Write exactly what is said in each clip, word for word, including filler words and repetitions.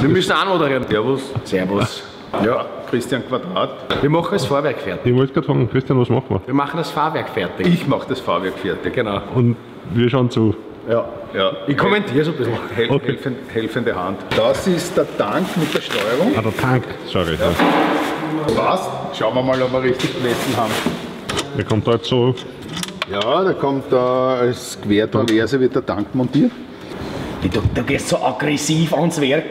Wir müssen auch moderieren. Servus. Servus. Ja, Christian Quadrat. Wir machen das Fahrwerk fertig. Ich wollte gerade fragen, Christian, was machen wir? Wir machen das Fahrwerk fertig. Ich mache das Fahrwerk fertig, genau. Und wir schauen zu. Ja, ja. Ich kommentiere so ein bisschen. Hel okay. helfend, helfende Hand. Das ist der Tank mit der Steuerung. Ah, der Tank, sorry. Ja. Passt. Schauen wir mal, ob wir richtig gelesen haben. Der kommt da jetzt so. Ja, da kommt da als Quertraverse wird der Tank montiert. Du, du gehst so aggressiv ans Werk.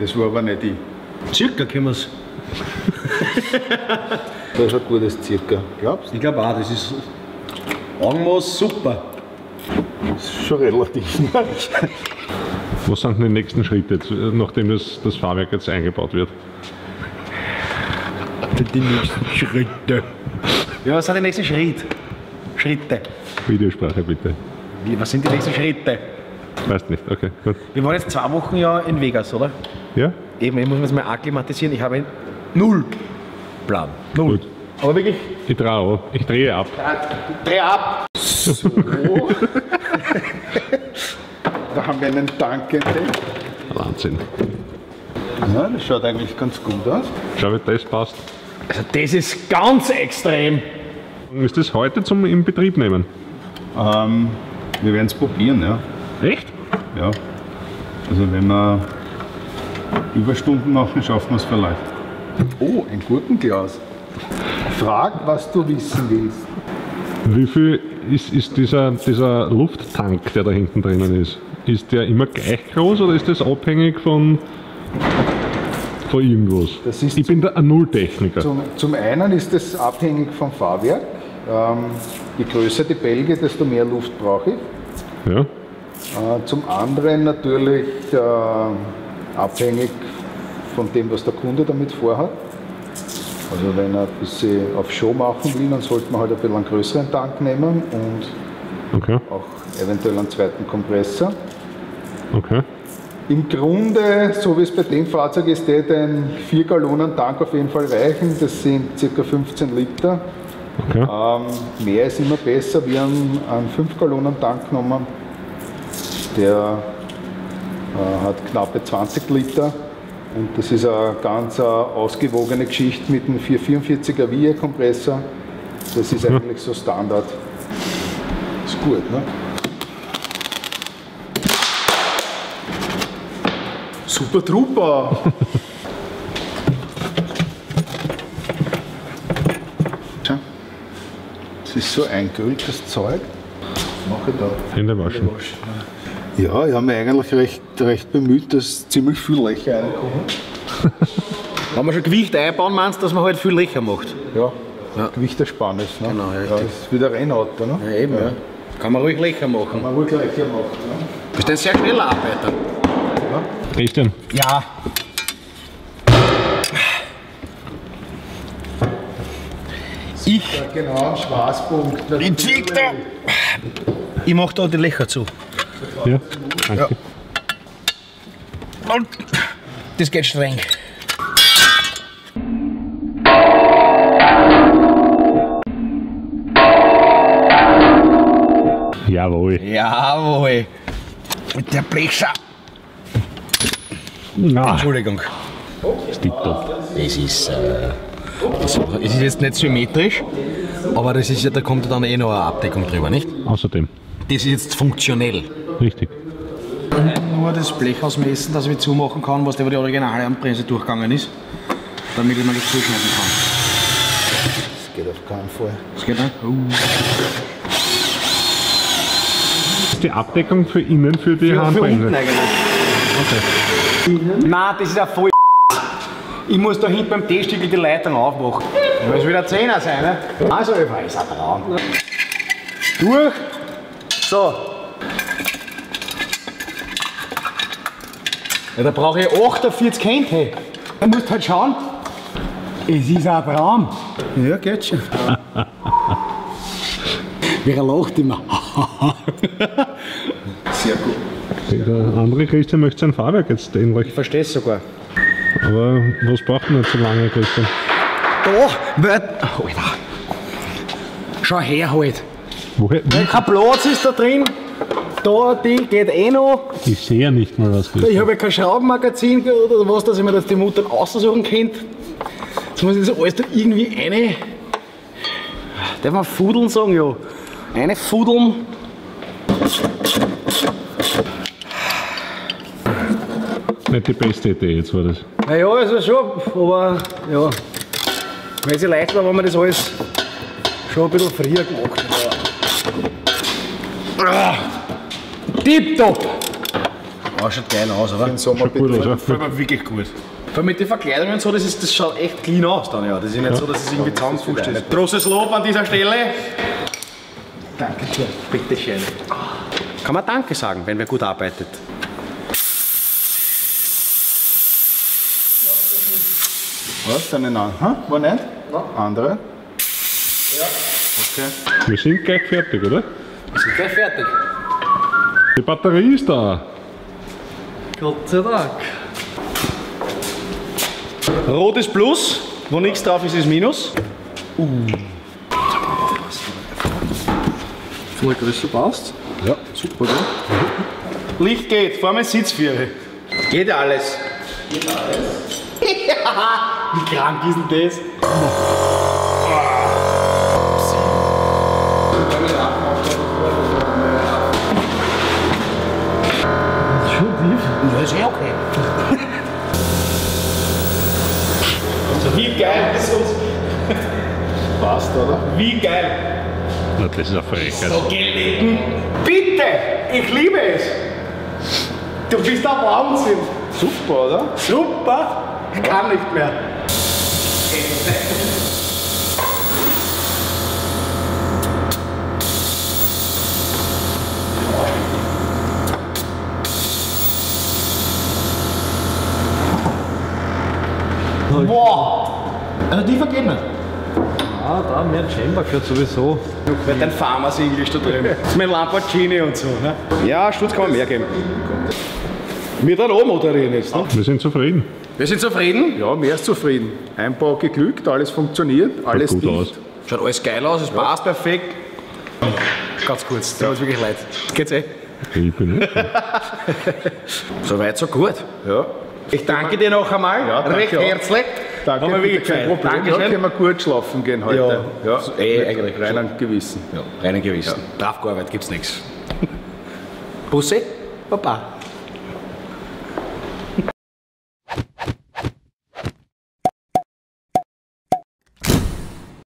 Das war aber nicht ich. Circa können wir es. Das ist ein gutes Circa, glaubst du? Ich glaube auch, das ist Augenmaß super. Das ist schon relativ. Was sind denn die nächsten Schritte, jetzt, nachdem das, das Fahrwerk jetzt eingebaut wird? Die nächsten Schritte. Ja, was sind die nächsten Schritt? Schritte? Videosprache bitte. Wie, was sind die nächsten Schritte? Weiß nicht, okay, gut. Wir waren jetzt zwei Wochen ja in Vegas, oder? Ja. Eben, ich muss mich jetzt mal akklimatisieren, ich habe null Plan. Null. Gut. Aber wirklich? Ich drehe, ich drehe ab. Ich drehe ab! So. Da haben wir einen Tank entdeckt. Wahnsinn. Ja, das schaut eigentlich ganz gut aus. Schau, wie das passt. Also das ist ganz extrem. Ist das heute zum in Betrieb nehmen? Ähm, wir werden es probieren, ja. Echt? Ja. Also wenn wir Überstunden machen, schaffen wir es vielleicht. Oh, ein Gurkenglas. Frag, was du wissen willst. Wie viel ist, ist dieser, dieser Lufttank, der da hinten drinnen ist? Ist der immer gleich groß oder ist das abhängig von, von irgendwas? Das ist ich bin da ein Nulltechniker. Zum, zum einen ist das abhängig vom Fahrwerk. Ähm, je größer die Bälge, desto mehr Luft brauche ich. Ja. Zum anderen natürlich äh, abhängig von dem, was der Kunde damit vorhat. Also wenn er ein bisschen auf Show machen will, dann sollte man halt ein bisschen einen größeren Tank nehmen und okay. Auch eventuell einen zweiten Kompressor. Okay. Im Grunde, so wie es bei dem Fahrzeug ist, hätte ein vier Gallonen Tank auf jeden Fall reichen. Das sind ca. fünfzehn Liter. Okay. Ähm, mehr ist immer besser. Wir haben einen fünf Gallonen Tank genommen. Der äh, hat knappe zwanzig Liter und das ist eine ganz eine ausgewogene Geschichte mit einem vierhundertvierundvierziger Via-Kompressor. Das ist eigentlich so Standard. Ist gut, ne? Super Trooper! Das ist so eingehülltes Zeug. Mache da. Hände waschen. Ja, ich habe mich eigentlich recht, recht bemüht, dass ziemlich viele Löcher reinkommen. Wenn wir schon Gewicht einbauen, meinst du, dass man halt viel Löcher macht? Ja, ja. Gewichtersparnis. Ne? Genau, ja, ja, das ist wie der Rennauto, ne? Ja, eben, ja. Ja. Kann man ruhig Löcher machen. Kann man ruhig Löcher machen, ne? Du bist ein sehr schneller Arbeiter. Ja. Christian? Ja. Ich... Genau, Schwarzpunkt. Ich zieh da! Ich mach da die Löcher zu. Ja, danke. Ja. Und das geht streng. Jawohl. Jawohl. Mit der Blecher. Na. Entschuldigung. Das ist tipptopp. Das ist, äh, das ist jetzt nicht symmetrisch, aber das ist ja, da kommt dann eh noch eine Abdeckung drüber, nicht? Außerdem. Das ist jetzt funktionell. Richtig. Und nur das Blech ausmessen, dass ich zumachen kann, was da über die originale Handbremse durchgegangen ist, damit ich mir das zuschneiden kann. Das geht auf keinen Fall. Das geht nicht? Das ist die Abdeckung für innen für die ja, Handbremse? Für unten eigentlich. Okay. Nein, das ist ja voll. Ich muss da hinten beim T-Stückel die Leitung aufmachen. Das muss wieder Zehner sein, ne? Also, ich weiß, ein Traum. Durch. So. Ja, da brauche ich achtundvierzig Hände. Da musst du halt schauen. Es ist ein Traum. Ja, geht schon. Wie er lacht immer. Sehr gut. Der andere Christian möchte sein Fahrwerk jetzt stehen. Ich verstehe es sogar. Aber was braucht man nicht so lange, Christian? Da wird. Alter. Schau her halt. Woher? Weil kein Platz ist da drin, da die geht eh noch. Ich sehe ja nicht mal was. Ich habe ja kein Schraubenmagazin oder was, dass ich mir das die Mutter aussuchen könnte. Jetzt muss ich das alles da irgendwie eine. Darf man fudeln sagen? Ja. Eine fudeln. Nicht die beste Idee jetzt war das. Naja, also schon, aber ja. Weil es ja leicht war, wenn man das alles schon ein bisschen früher gemacht hat. Ah, tipptopp! Ah, schaut geil aus, oder? Im Sommer gut, oder? Fällt mir wirklich gut. Vor allem mit den Verkleidungen und so, das, ist, das schaut echt clean aus dann, ja. Das ist nicht ja. so, dass es irgendwie zusammenfuscht ist. Großes Lob an dieser Stelle. Danke schön. Bitte schön. Kann man Danke sagen, wenn wer gut arbeitet. Was? Dann an? Hm? War nicht? Nein. Andere? Ja. Okay. Wir sind gleich fertig, oder? Wir sind gleich fertig. Die Batterie ist da. Gott sei Dank. Rot ist Plus, wo nichts drauf ist, ist Minus. Uh. Von der Größe passt. Ja, super. Mhm. Licht geht, vor mir Sitzführer. Geht alles. Geht alles. Wie krank ist denn das? Das ist schon tief. Das ist eh okay. Wie geil ist das? Passt, oder? Wie geil! Das ist eine Frechheit. So gelegen. Bitte! Ich liebe es! Du bist ein Wahnsinn! Super, oder? Super! Ich kann nicht mehr. Wow! Also die vergehen nicht. Ah, da mehr Chamber gehört sowieso. Weil dein Farmers-Englisch da drüben. Das ist mein Lamborghini und so, ne? Ja, Sturz kann man mehr geben. Wir dann auch moderieren jetzt, ne? Wir sind zufrieden. Wir sind zufrieden? Ja, mehr als zufrieden. Einbau geglückt, alles funktioniert, alles gut aus. Schaut alles geil aus, es ja. passt perfekt. Ganz kurz, tut uns wirklich leid. Geht's eh? Ich bin nicht. So weit, so gut. Ja. Ich danke dir noch einmal, ja, recht auch. herzlich. Danke, haben wir wirklich kein Problem. Dankeschön. Dann können wir gut schlafen gehen heute. Ja, ja. So, ey, eigentlich rein am Gewissen. Ja. Rein am Gewissen. Ja. Strafgearbeit gibt's nichts. Bussi, Baba.